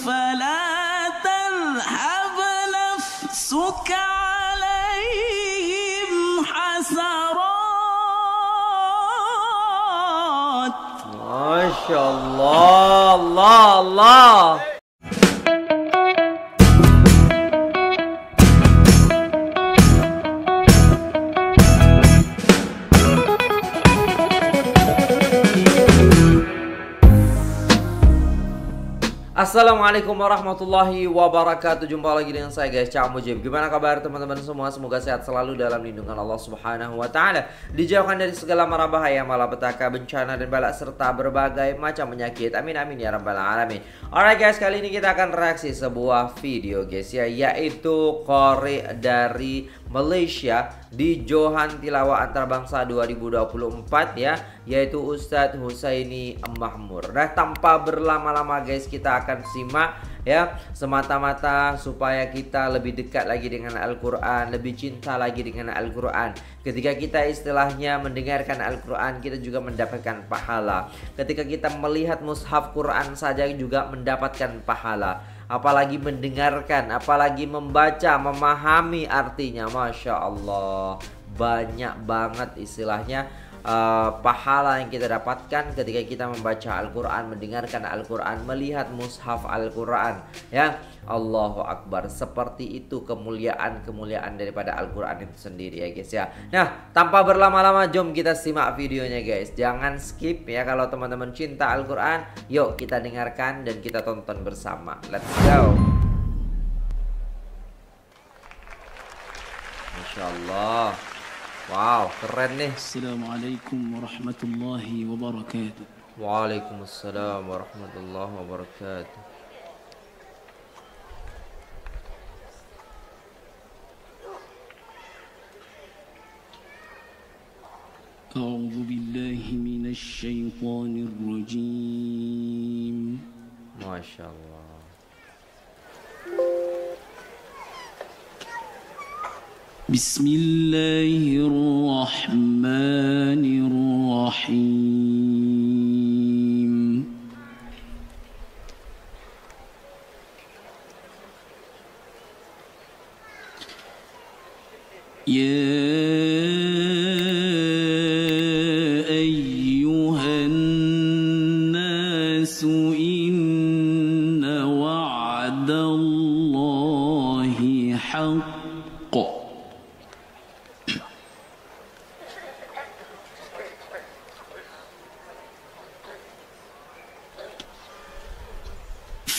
فلا تذهب نفسك عليهم حسرات. ما شاء الله الله الله. Assalamualaikum warahmatullahi wabarakatuh. Jumpa lagi dengan saya Guys Camoje. Gimana kabar teman-teman semua? Semoga sehat selalu dalam lindungan Allah Subhanahu wa taala. Dijauhkan dari segala mara bahaya, malapetaka, bencana dan balak serta berbagai macam penyakit. Amin amin ya rabbal alamin. Alright guys, kali ini kita akan reaksi sebuah video guys ya, yaitu Qori dari Malaysia di Johan Tilawa Antarabangsa 2024 ya, yaitu Ustadz Husaini Mahmur. Nah, tanpa berlama-lama guys, kita akan simak ya, semata-mata supaya kita lebih dekat lagi dengan Al-Quran, lebih cinta lagi dengan Al-Quran. Ketika kita istilahnya mendengarkan Al-Quran, kita juga mendapatkan pahala. Ketika kita melihat mushaf Quran saja juga mendapatkan pahala, apalagi mendengarkan, apalagi membaca, memahami artinya. Masya Allah, banyak banget istilahnya pahala yang kita dapatkan ketika kita membaca Al-Quran, mendengarkan Al-Quran, melihat mushaf Al-Quran ya. Allahu Akbar, seperti itu kemuliaan-kemuliaan daripada Al-Quran itu sendiri ya guys ya. Nah, tanpa berlama-lama jom kita simak videonya guys. Jangan skip ya, kalau teman-teman cinta Al-Quran, yuk kita dengarkan dan kita tonton bersama. Let's go. Masya Allah. Wow, keren nih. Assalamualaikum warahmatullahi wabarakatuh. Waalaikumsalam warahmatullahi wabarakatuh. أعوذ بالله من الشيطان الرجيم. ما شاء الله. بسم الله الرحمن الرحيم.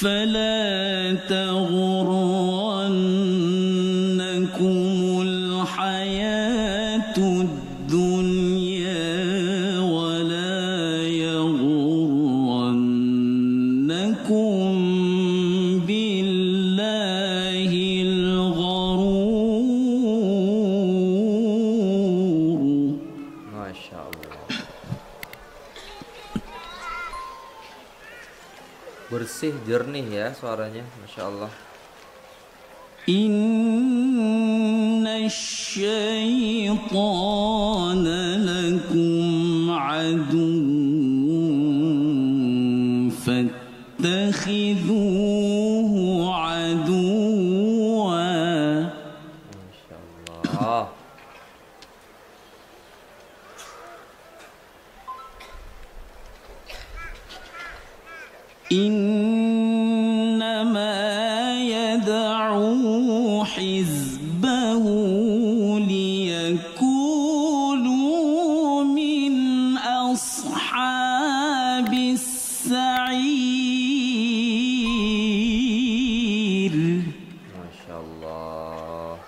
فلا تغرنكم الحياة الدنيا ولا يغرنكم بالله الغرور. ما شاء الله. Bersih, jernih ya suaranya, masya Allah. Inna syaitana lakum aduun fattakhiduhu aduwa. Masya Allah. إنما يدعو حزبه ليكونوا من أصحاب السعير. ما شاء الله.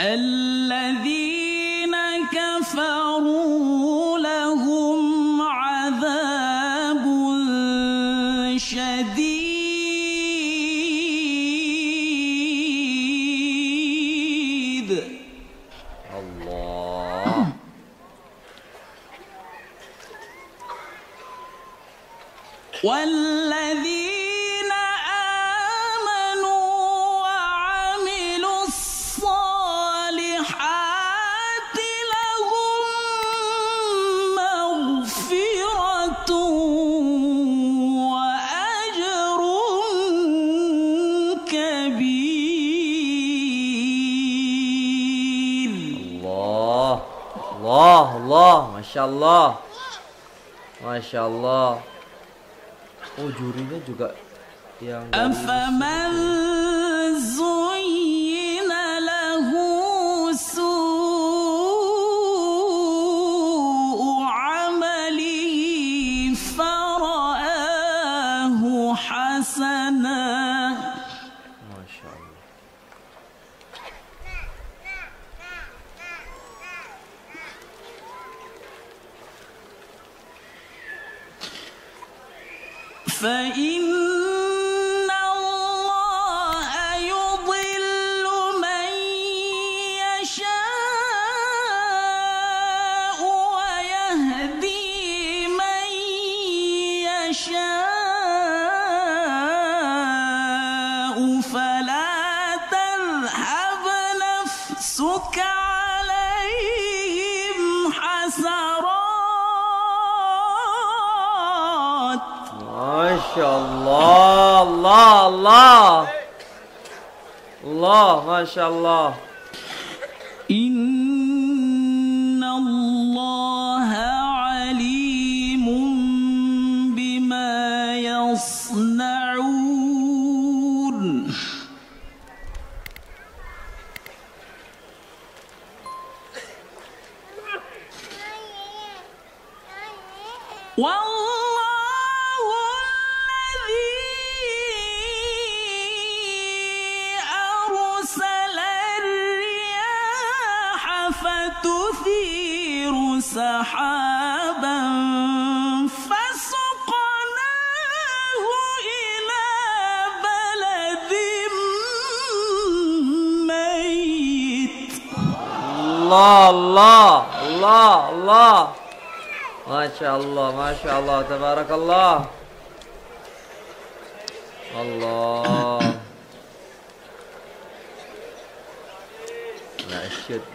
الذي كفروا لهم عذاب شديد. الله. والذين آمنوا وعملوا الصالحات لهم Masya Allah, Masya Allah. Oh, jurinya juga yang Masya Allah, Allah, Allah, Allah, Masya Allah. Inna Allah alimun bima yasna'un. Wow. Sahaban fasqanahu ila baladin mayit. Allah, Allah, Allah, Allah. Masyaallah, masyaallah, tabarakallah. Allah. Nasyid.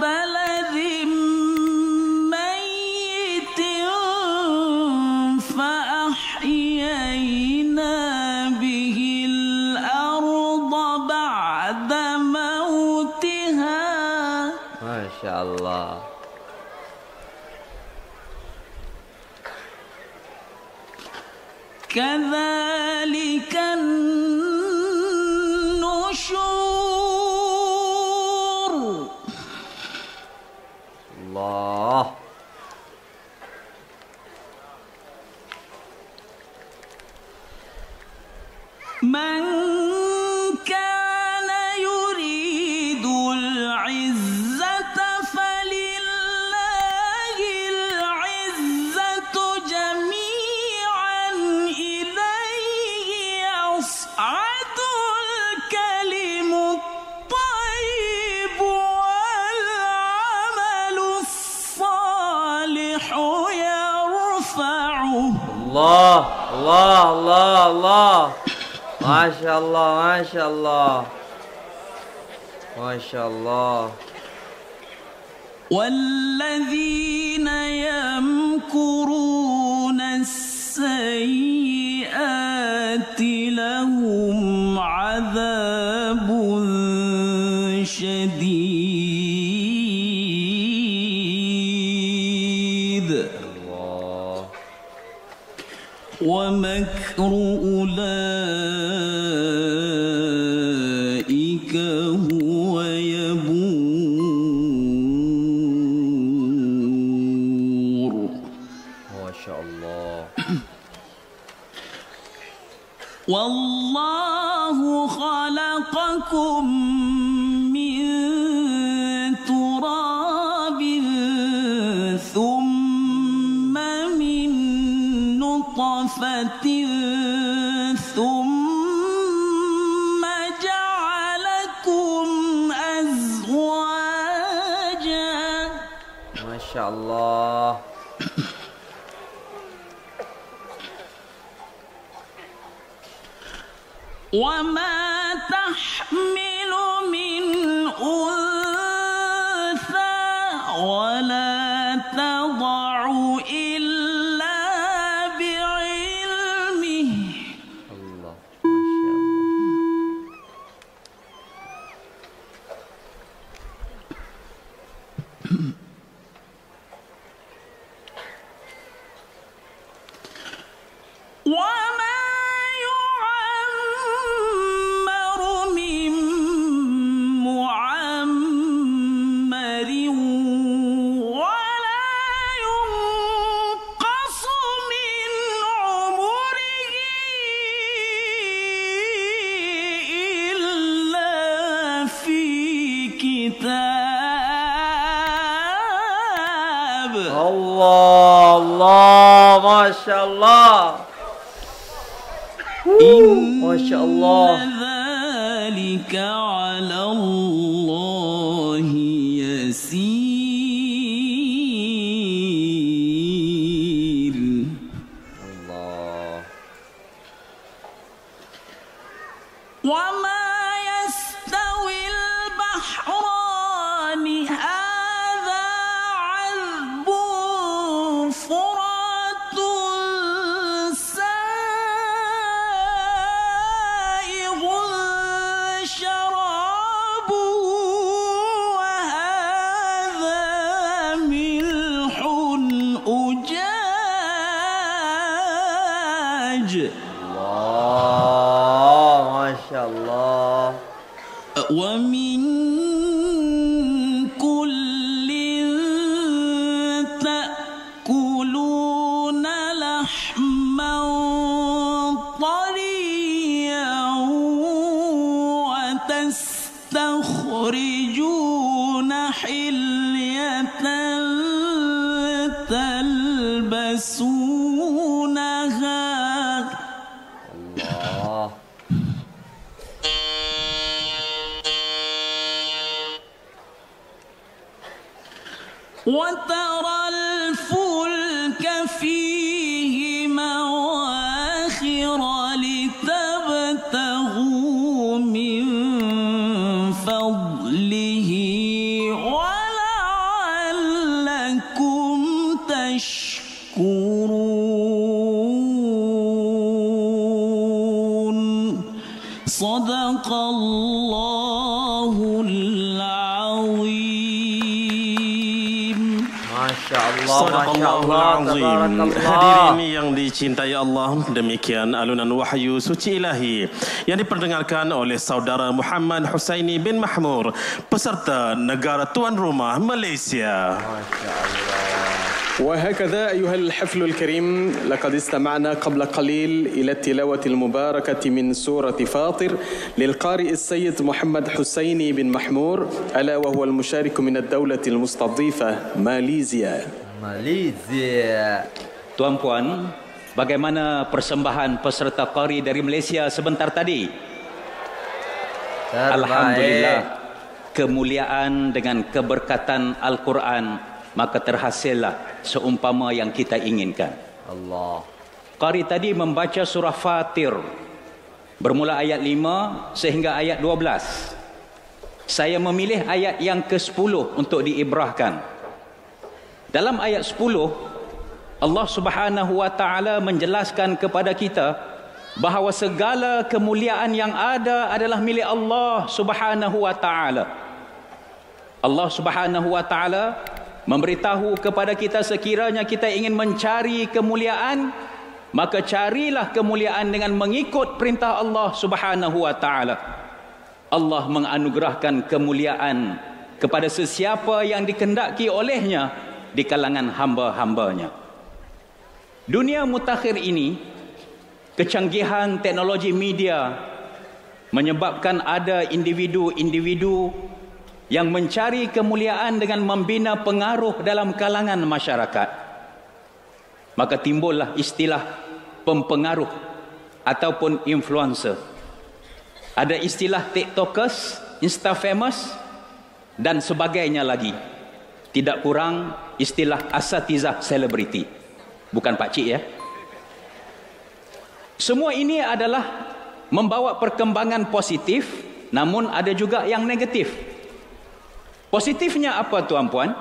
بلد ميت فأحيينا به الأرض بعد موتها. ما شاء الله. كذلك من كان يريد العزة فلله العزة جميعا إليه يصعد الكلم الطيب والعمل الصالح يرفعه. الله الله الله الله. Masya Allah, Masya Allah, Masya Allah. وَالَّذِينَ يَمْكُرُونَ السَّيِّئَاتِ لَهُمْ عَذَابٌ شَدِيدٌ وَمَكْرُ أُولَٰئِكَ Wallahu khalaqakum min turabin thumma min nutfatin thumma ja'alakum azwajan. Masya Allah. وما تحمل من أنثى ولا تضع إلا بعلمه. الله ما شاء الله. Hadirin yang dicintai Allah, demikian alunan wahyu suci ilahi yang diperdengarkan oleh saudara Muhammad Husaini bin Mahmur, peserta negara tuan rumah Malaysia. وهكذا أيها الحفل الكريم لقد استمعنا قبل قليل إلى التلاوة المباركة من سورة فاطر للقارئ السيد محمد حسيني بن محمور ألا وهو المشارك من الدولة المستضيفة ماليزيا. Malaysia. Tuan-puan, bagaimana persembahan peserta Qori dari Malaysia sebentar tadi? Terbaik. Alhamdulillah, kemuliaan dengan keberkatan Al-Quran, maka terhasillah seumpama yang kita inginkan. Allah. Qori tadi membaca surah Fatir, bermula ayat 5 sehingga ayat 12. Saya memilih ayat yang ke-10 untuk diibrahkan. Dalam ayat 10, Allah Subhanahu wa taala menjelaskan kepada kita bahawa segala kemuliaan yang ada adalah milik Allah Subhanahu wa taala. Allah Subhanahu wa taala memberitahu kepada kita sekiranya kita ingin mencari kemuliaan, maka carilah kemuliaan dengan mengikut perintah Allah Subhanahu wa taala. Allah menganugerahkan kemuliaan kepada sesiapa yang dikehendaki olehnya di kalangan hamba-hambanya. Dunia mutakhir ini, kecanggihan teknologi media menyebabkan ada individu-individu yang mencari kemuliaan dengan membina pengaruh dalam kalangan masyarakat. Maka timbullah istilah pempengaruh ataupun influencer. Ada istilah Tiktokers, Instafamous dan sebagainya lagi. Tidak kurang istilah asatizah selebriti. Bukan pakcik ya. Semua ini adalah membawa perkembangan positif, namun ada juga yang negatif. Positifnya apa tuan-puan?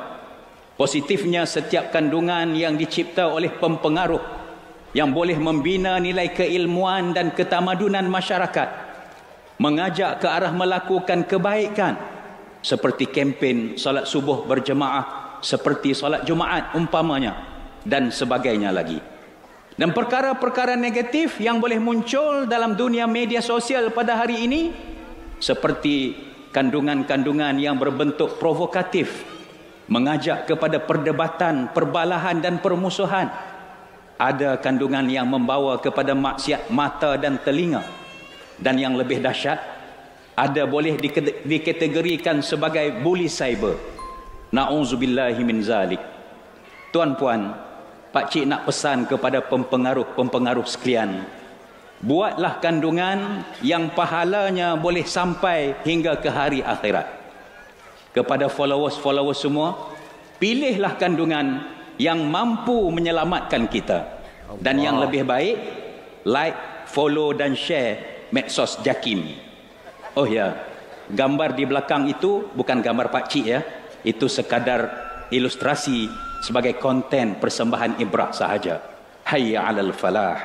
Positifnya setiap kandungan yang dicipta oleh pempengaruh yang boleh membina nilai keilmuan dan ketamadunan masyarakat, mengajak ke arah melakukan kebaikan, seperti kempen salat subuh berjemaah, seperti salat Jumaat umpamanya, dan sebagainya lagi. Dan perkara-perkara negatif yang boleh muncul dalam dunia media sosial pada hari ini, seperti kandungan-kandungan yang berbentuk provokatif, mengajak kepada perdebatan, perbalahan dan permusuhan. Ada kandungan yang membawa kepada maksiat mata dan telinga. Dan yang lebih dahsyat, ada boleh dikategorikan sebagai bully cyber. Na'udzubillahi min zalik. Tuan-puan, pakcik nak pesan kepada pempengaruh-pempengaruh sekalian. Buatlah kandungan yang pahalanya boleh sampai hingga ke hari akhirat. Kepada followers-followers semua, pilihlah kandungan yang mampu menyelamatkan kita. Dan yang lebih baik, like, follow dan share medsos JAKIM. Oh ya, gambar di belakang itu bukan gambar pakcik ya. Itu sekadar ilustrasi sebagai konten persembahan ibrah sahaja. Hayya 'alal falah.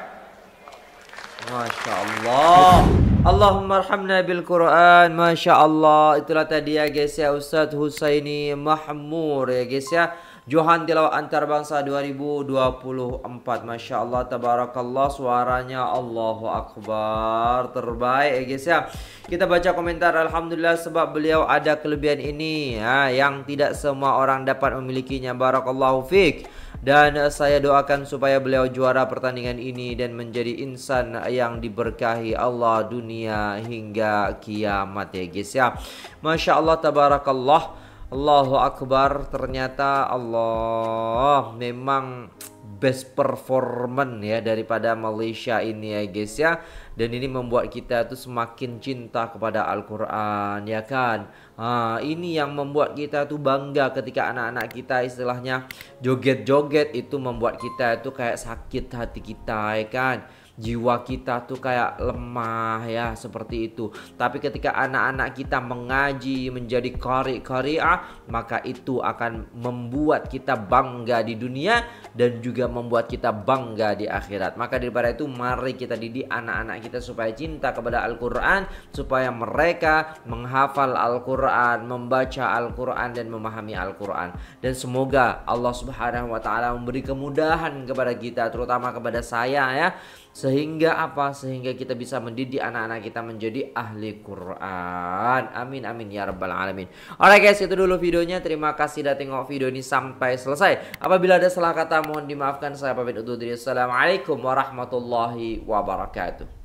Masya Allah. Allahummarhamna bil Quran. Masya Allah. Itulah tadi ya guys ya, Ustaz Husaini Mahmur ya guys ya, Johan Tilawa Antarabangsa 2024. Masya Allah, tabarakallah, suaranya Allahu Akbar, terbaik ya guys ya. Kita baca komentar. Alhamdulillah, sebab beliau ada kelebihan ini ya, yang tidak semua orang dapat memilikinya. Barakallahu fiik. Dan saya doakan supaya beliau juara pertandingan ini dan menjadi insan yang diberkahi Allah dunia hingga kiamat ya guys ya. Masya Allah, tabarakallah, Allahu Akbar. Ternyata Allah memang best performance ya daripada Malaysia ini ya guys ya. Dan ini membuat kita tuh semakin cinta kepada Al-Quran ya kan. Ini yang membuat kita tuh bangga ketika anak-anak kita istilahnya joget-joget, itu membuat kita tuh kayak sakit hati kita ya kan. Jiwa kita tuh kayak lemah ya, seperti itu. Tapi ketika anak-anak kita mengaji menjadi qari-qari'ah, maka itu akan membuat kita bangga di dunia dan juga membuat kita bangga di akhirat. Maka daripada itu, mari kita didik anak-anak kita supaya cinta kepada Al-Quran, supaya mereka menghafal Al-Quran, membaca Al-Quran dan memahami Al-Quran. Dan semoga Allah Subhanahu wa ta'ala memberi kemudahan kepada kita, terutama kepada saya ya. Sehingga apa? Sehingga kita bisa mendidik anak-anak kita menjadi ahli Quran. Amin amin ya rabbal alamin. Alright guys, itu dulu videonya. Terima kasih sudah tengok video ini sampai selesai. Apabila ada salah kata mohon dimaafkan. Saya pamit undur diri. Assalamualaikum warahmatullahi wabarakatuh.